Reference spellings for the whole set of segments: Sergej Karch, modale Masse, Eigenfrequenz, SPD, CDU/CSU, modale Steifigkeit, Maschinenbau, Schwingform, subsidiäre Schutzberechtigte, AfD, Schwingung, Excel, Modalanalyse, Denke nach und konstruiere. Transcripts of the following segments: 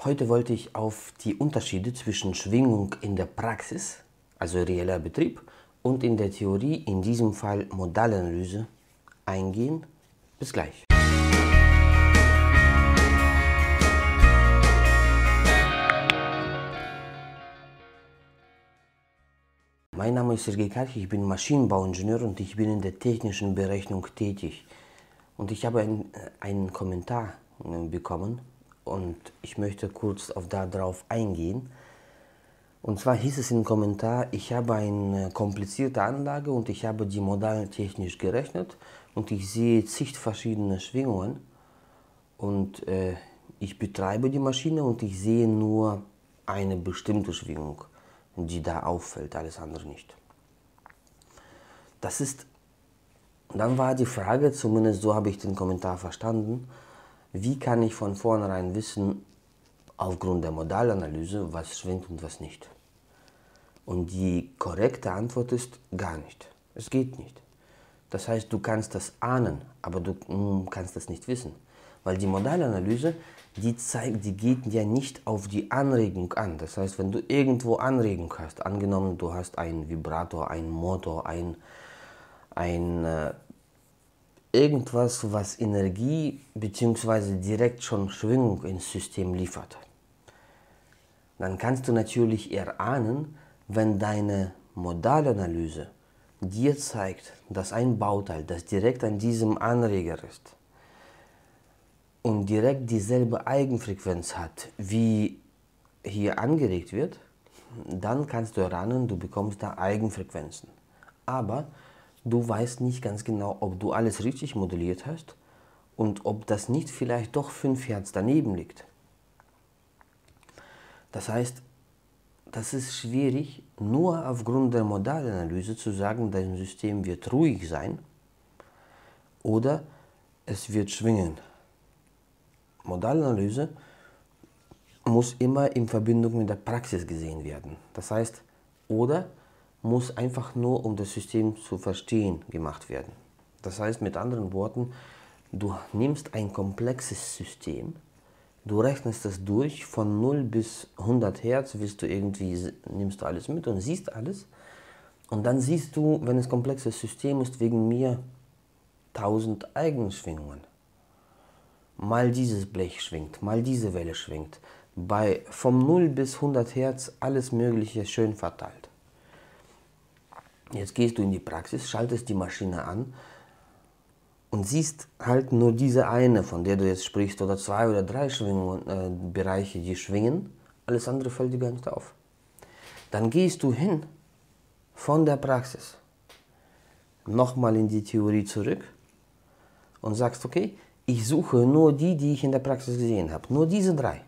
Heute wollte ich auf die Unterschiede zwischen Schwingung in der Praxis, also reeller Betrieb, und in der Theorie, in diesem Fall Modalanalyse, eingehen. Bis gleich. Mein Name ist Sergej Karch, ich bin Maschinenbauingenieur und ich bin in der technischen Berechnung tätig. Und ich habe einen Kommentar bekommen und ich möchte kurz darauf eingehen. Und zwar hieß es im Kommentar, ich habe eine komplizierte Anlage und ich habe die modal technisch gerechnet und ich sehe zig verschiedene Schwingungen und ich betreibe die Maschine und ich sehe nur eine bestimmte Schwingung, die da auffällt, alles andere nicht. Das ist, dann war die Frage, zumindest so habe ich den Kommentar verstanden, wie kann ich von vornherein wissen, aufgrund der Modalanalyse, was schwingt und was nicht. Und die korrekte Antwort ist gar nicht. Es geht nicht. Das heißt, du kannst das ahnen, aber du kannst das nicht wissen. Weil die Modalanalyse, die geht ja nicht auf die Anregung an. Das heißt, wenn du irgendwo Anregung hast, angenommen du hast einen Vibrator, einen Motor, irgendwas, was Energie bzw. direkt schon Schwingung ins System liefert. Dann kannst du natürlich erahnen, wenn deine Modalanalyse dir zeigt, dass ein Bauteil, das direkt an diesem Anreger ist und direkt dieselbe Eigenfrequenz hat, wie hier angeregt wird, dann kannst du erahnen, du bekommst da Eigenfrequenzen. Aber du weißt nicht ganz genau, ob du alles richtig modelliert hast und ob das nicht vielleicht doch 5 Hertz daneben liegt. Das heißt, das ist schwierig, nur aufgrund der Modalanalyse zu sagen, dein System wird ruhig sein oder es wird schwingen. Modalanalyse muss immer in Verbindung mit der Praxis gesehen werden. Das heißt, oder muss einfach nur, um das System zu verstehen, gemacht werden. Das heißt, mit anderen Worten, du nimmst ein komplexes System, du rechnest es durch, von 0 bis 100 Hertz nimmst du alles mit und siehst alles. Und dann siehst du, wenn es ein komplexes System ist, wegen mir 1000 Eigenschwingungen. Mal dieses Blech schwingt, mal diese Welle schwingt. Vom 0 bis 100 Hertz alles Mögliche schön verteilt. Jetzt gehst du in die Praxis, schaltest die Maschine an und siehst halt nur diese eine, von der du jetzt sprichst, oder 2 oder 3 Bereiche, die schwingen. Alles andere fällt dir gar nicht auf. Dann gehst du hin von der Praxis nochmal in die Theorie zurück und sagst, okay, ich suche nur die ich in der Praxis gesehen habe. Nur diese 3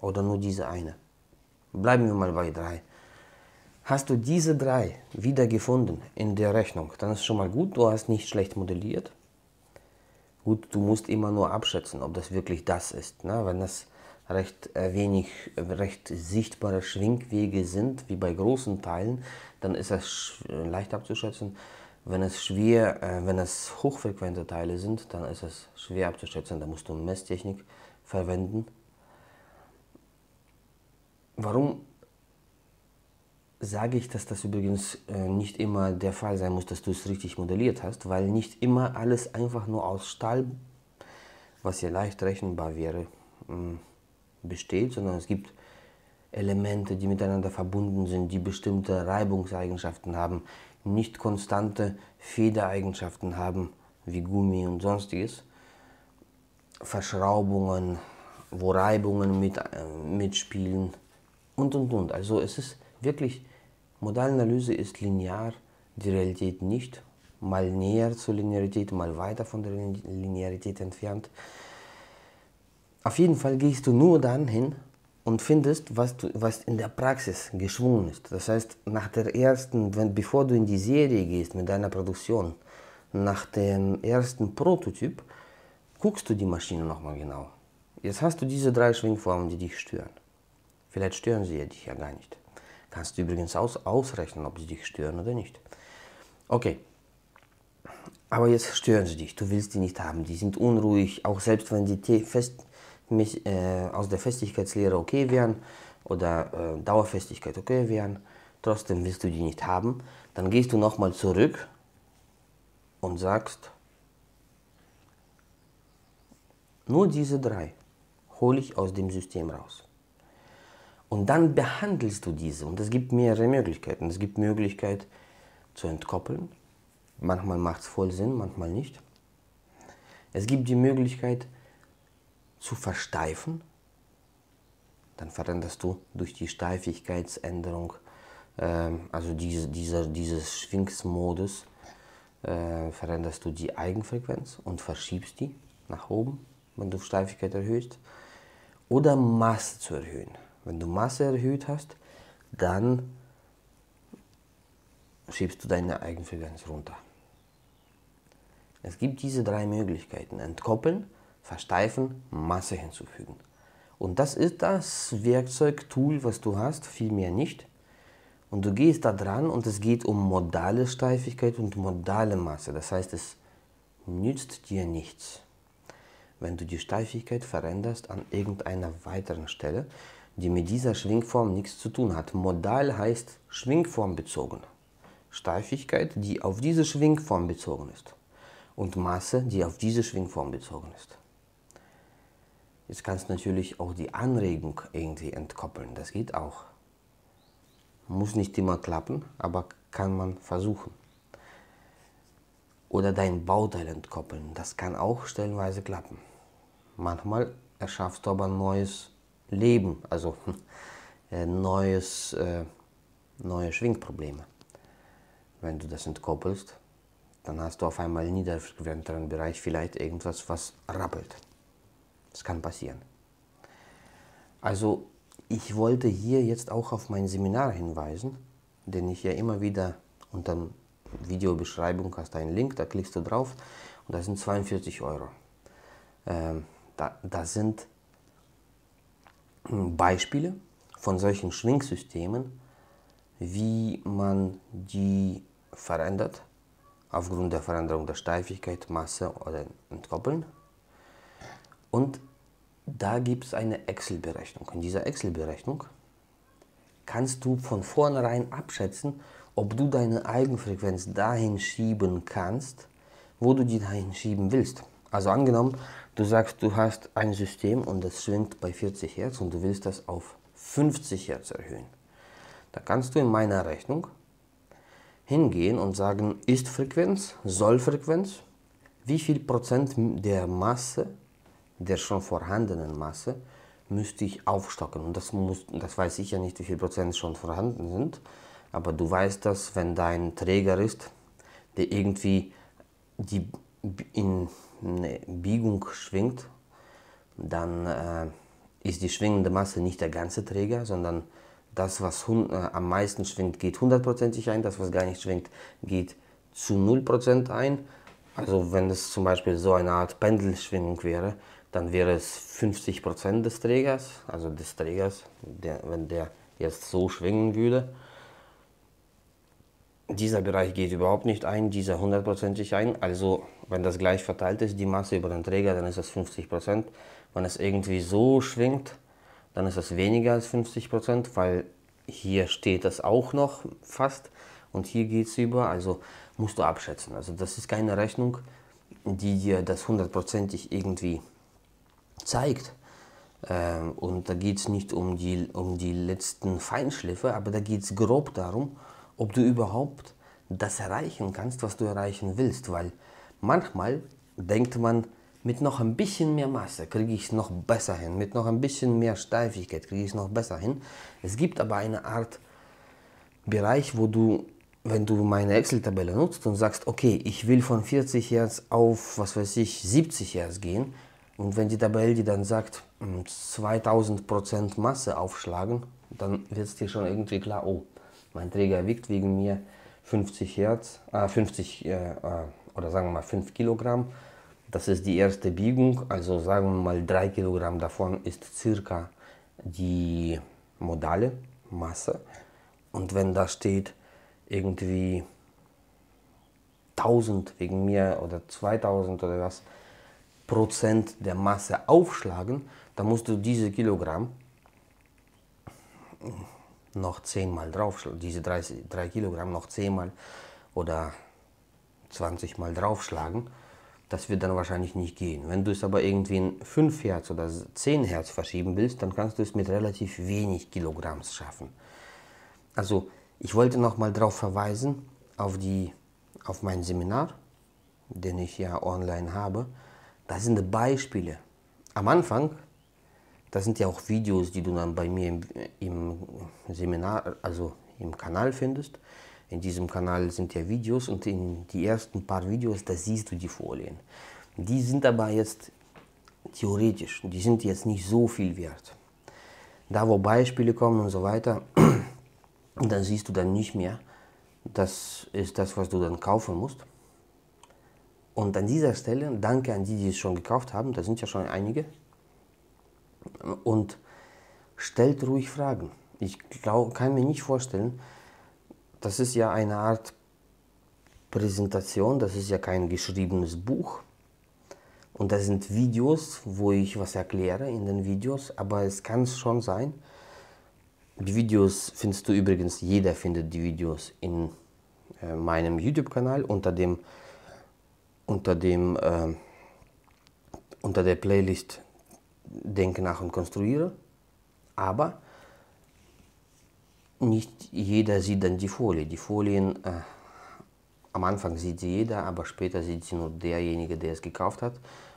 oder nur diese eine. Bleiben wir mal bei 3. Hast du diese 3 wiedergefunden in der Rechnung, dann ist schon mal gut, du hast nicht schlecht modelliert. Gut, du musst immer nur abschätzen, ob das wirklich das ist. Ne? Wenn das recht sichtbare Schwingwege sind, wie bei großen Teilen, dann ist das leicht abzuschätzen. Wenn es hochfrequente Teile sind, dann ist es schwer abzuschätzen, da musst du Messtechnik verwenden. Warum sage ich, dass das übrigens nicht immer der Fall sein muss, dass du es richtig modelliert hast, weil nicht immer alles einfach nur aus Stahl, was ja leicht rechenbar wäre, besteht, sondern es gibt Elemente, die miteinander verbunden sind, die bestimmte Reibungseigenschaften haben, nicht konstante Federeigenschaften haben, wie Gummi und sonstiges, Verschraubungen, wo Reibungen mitspielen und. Also es ist wirklich, Modalanalyse ist linear, die Realität nicht, mal näher zur Linearität, mal weiter von der Linearität entfernt. Auf jeden Fall gehst du nur dann hin und findest, was in der Praxis geschwungen ist. Das heißt, bevor du in die Serie gehst mit deiner Produktion, nach dem ersten Prototyp, guckst du die Maschine nochmal genau. Jetzt hast du diese 3 Schwingformen, die dich stören. Vielleicht stören sie ja dich ja gar nicht. Kannst du übrigens ausrechnen, ob sie dich stören oder nicht. Okay, aber jetzt stören sie dich, du willst die nicht haben, die sind unruhig, auch selbst wenn die fest mich aus der Festigkeitslehre okay wären oder Dauerfestigkeit okay wären, trotzdem willst du die nicht haben, dann gehst du nochmal zurück und sagst, nur diese drei hole ich aus dem System raus. Und dann behandelst du diese. Und es gibt mehrere Möglichkeiten. Es gibt Möglichkeit zu entkoppeln. Manchmal macht es voll Sinn, manchmal nicht. Es gibt die Möglichkeit zu versteifen. Dann veränderst du durch die Steifigkeitsänderung, also dieses Schwingungsmodus, veränderst du die Eigenfrequenz und verschiebst die nach oben, wenn du Steifigkeit erhöhst. Oder Masse zu erhöhen. Wenn du Masse erhöht hast, dann schiebst du deine Eigenfrequenz runter. Es gibt diese drei Möglichkeiten: entkoppeln, versteifen, Masse hinzufügen. Und das ist das Werkzeugtool, was du hast, viel mehr nicht. Und du gehst da dran und es geht um modale Steifigkeit und modale Masse. Das heißt, es nützt dir nichts, wenn du die Steifigkeit veränderst an irgendeiner weiteren Stelle, die mit dieser Schwingform nichts zu tun hat. Modal heißt Schwingform bezogen. Steifigkeit, die auf diese Schwingform bezogen ist. Und Masse, die auf diese Schwingform bezogen ist. Jetzt kannst du natürlich auch die Anregung irgendwie entkoppeln. Das geht auch. Muss nicht immer klappen, aber kann man versuchen. Oder dein Bauteil entkoppeln. Das kann auch stellenweise klappen. Manchmal erschaffst du aber ein neues Leben, also neue Schwingprobleme. Wenn du das entkoppelst, dann hast du auf einmal im niederfrequenteren Bereich vielleicht irgendwas, was rappelt. Das kann passieren. Also ich wollte hier jetzt auch auf mein Seminar hinweisen, den ich ja immer wieder unter der Videobeschreibung hast einen Link, da klickst du drauf und das sind 42 Euro. Das sind Beispiele von solchen Schwingsystemen, wie man die verändert, aufgrund der Veränderung der Steifigkeit, Masse oder Entkoppeln. Und da gibt es eine Excel-Berechnung. In dieser Excel-Berechnung kannst du von vornherein abschätzen, ob du deine Eigenfrequenz dahin schieben kannst, wo du die dahin schieben willst. Also angenommen, du sagst, du hast ein System und das schwingt bei 40 Hertz und du willst das auf 50 Hertz erhöhen. Da kannst du in meiner Rechnung hingehen und sagen, Ist-Frequenz, Soll-Frequenz, wie viel Prozent der Masse, der schon vorhandenen Masse, müsste ich aufstocken. Und das weiß ich ja nicht, wie viel Prozent schon vorhanden sind, aber du weißt das, wenn dein Träger ist, der irgendwie die in eine Biegung schwingt, dann ist die schwingende Masse nicht der ganze Träger, sondern das, was am meisten schwingt, geht 100% ein, das, was gar nicht schwingt, geht zu 0% ein. Also wenn es zum Beispiel so eine Art Pendelschwingung wäre, dann wäre es 50% des Trägers, also des Trägers, wenn der jetzt so schwingen würde. Dieser Bereich geht überhaupt nicht ein, dieser 100% ein, also wenn das gleich verteilt ist, die Masse über den Träger, dann ist das 50%. Wenn es irgendwie so schwingt, dann ist das weniger als 50%, weil hier steht das auch noch fast und hier geht es über, also musst du abschätzen. Also das ist keine Rechnung, die dir das 100% irgendwie zeigt. Und da geht es nicht um die letzten Feinschliffe, aber da geht es grob darum, ob du überhaupt das erreichen kannst, was du erreichen willst, weil manchmal denkt man, mit noch ein bisschen mehr Masse kriege ich es noch besser hin, mit noch ein bisschen mehr Steifigkeit kriege ich es noch besser hin. Es gibt aber eine Art Bereich, wo du, wenn du meine Excel-Tabelle nutzt und sagst, okay, ich will von 40 Hertz auf, was weiß ich, 70 Hertz gehen, und wenn die Tabelle dir dann sagt, 2000% Masse aufschlagen, dann wird es dir schon irgendwie klar, oh, mein Träger wiegt wegen mir 5 Kilogramm, das ist die erste Biegung, also sagen wir mal 3 Kilogramm davon ist circa die modale Masse. Und wenn da steht irgendwie 1000 wegen mir oder 2000 oder was Prozent der Masse aufschlagen, dann musst du diese Kilogramm noch 10-mal draufschlagen, diese 3 Kilogramm noch 10-mal oder 20-mal draufschlagen. Das wird dann wahrscheinlich nicht gehen. Wenn du es aber irgendwie in 5 Hertz oder 10 Hertz verschieben willst, dann kannst du es mit relativ wenig Kilogramm schaffen. Also ich wollte nochmal darauf verweisen, auf mein Seminar, den ich ja online habe. Das sind Beispiele. Am Anfang, das sind ja auch Videos, die du dann bei mir im Seminar, also im Kanal findest. In diesem Kanal sind ja Videos und in die ersten paar Videos, da siehst du die Folien. Die sind aber jetzt theoretisch, die sind jetzt nicht so viel wert. Da wo Beispiele kommen und so weiter, dann siehst du dann nicht mehr. Das ist das, was du dann kaufen musst. Und an dieser Stelle, danke an die, die es schon gekauft haben, da sind ja schon einige. Und stellt ruhig Fragen. Ich kann mir nicht vorstellen, das ist ja eine Art Präsentation, das ist ja kein geschriebenes Buch. Und das sind Videos, wo ich was erkläre in den Videos, aber es kann schon sein. Die Videos findest du übrigens, jeder findet die Videos in meinem YouTube-Kanal unter der Playlist Denke nach und konstruiere. Aber nicht jeder sieht dann die Folie. Die Folien, am Anfang sieht sie jeder, aber später sieht sie nur derjenige, der es gekauft hat.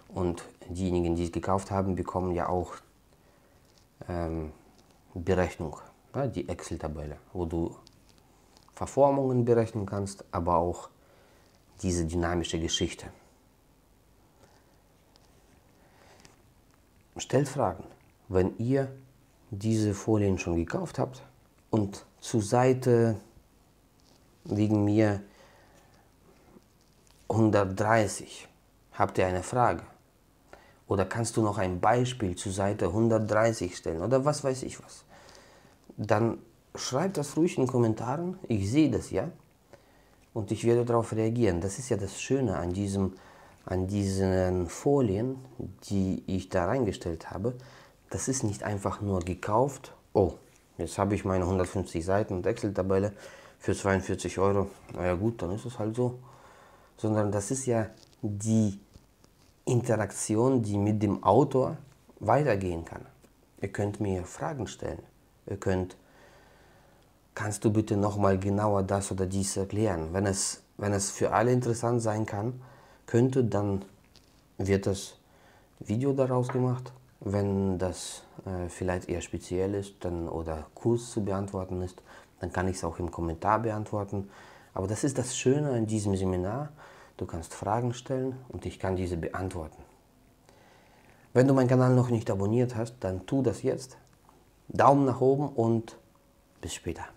Und diejenigen, die es gekauft haben, bekommen ja auch Berechnung, ja, die Excel-Tabelle, wo du Verformungen berechnen kannst, aber auch diese dynamische Geschichte. Stellt Fragen, wenn ihr diese Folien schon gekauft habt. Und zur Seite wegen mir 130 habt ihr eine Frage oder kannst du noch ein Beispiel zur Seite 130 stellen oder was weiß ich was, dann schreibt das ruhig in den Kommentaren, ich sehe das ja und ich werde darauf reagieren. Das ist ja das Schöne an diesen Folien, die ich da reingestellt habe. Das ist nicht einfach nur gekauft, oh, jetzt habe ich meine 150 Seiten und Excel-Tabelle für 42 Euro. Naja gut, dann ist es halt so. Sondern das ist ja die Interaktion, die mit dem Autor weitergehen kann. Ihr könnt mir Fragen stellen. Ihr könnt, kannst du bitte nochmal genauer das oder dies erklären? Wenn es für alle interessant sein kann, könnte, dann wird das Video daraus gemacht. Wenn das vielleicht eher speziell ist dann, oder kurz zu beantworten ist, dann kann ich es auch im Kommentar beantworten. Aber das ist das Schöne an diesem Seminar. Du kannst Fragen stellen und ich kann diese beantworten. Wenn du meinen Kanal noch nicht abonniert hast, dann tu das jetzt. Daumen nach oben und bis später.